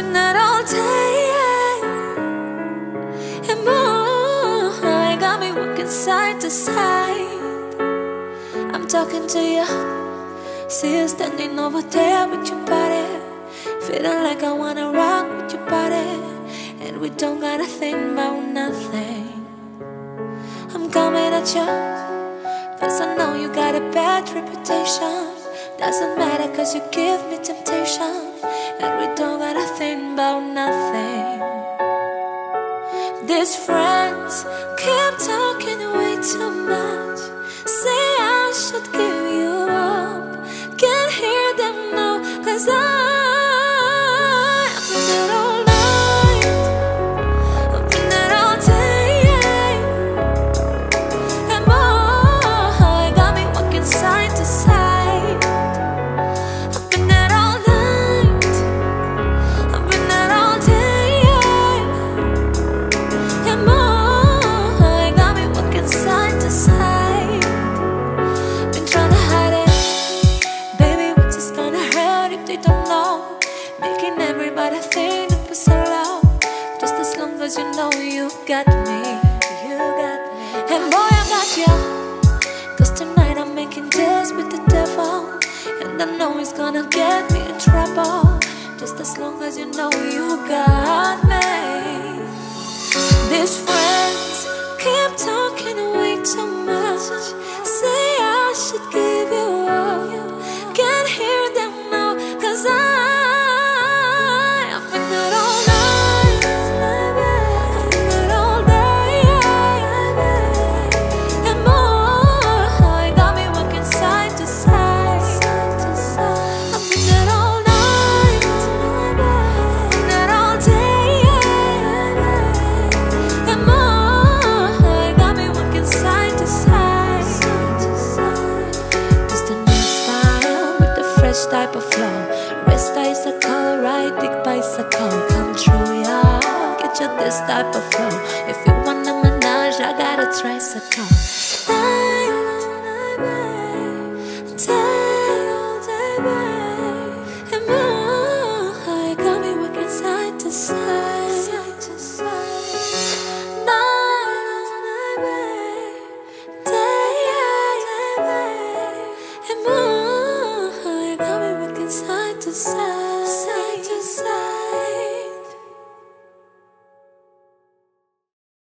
been out all day and more. Got me walking side to side. I'm talking to you, see you standing over there with your body, feeling like I wanna rock with your body, and we don't gotta think about nothing. I'm coming at you, 'cause I know you got a bad reputation. Doesn't matter, 'cause you give me temptation, and we don't gotta think about nothing. These friends keep talking way too much, say I should give you up. Can't hear them now, 'cause I've been out all night, I've been out all day, and boy, got me walking side to side. Everybody think it was so loud. Just as long as you know you got me, you got me. And boy, I got you, 'cause tonight I'm making deals with the devil, and I know he's gonna get me in trouble. Just as long as you know you got me. These friends keep talking way too much, say I should give you up. Can't hear them now, 'cause I've been out all night, I've been out all day, and more, it got me walking side to side. I've been out all night, I've been out all day, and more, it got me walking side to side. It's the new style with the fresh type of flow. Wrist is a color, right? Dick bicycle, come true, yeah. Get you this type of flow. If you want a menage, I got a tricycle.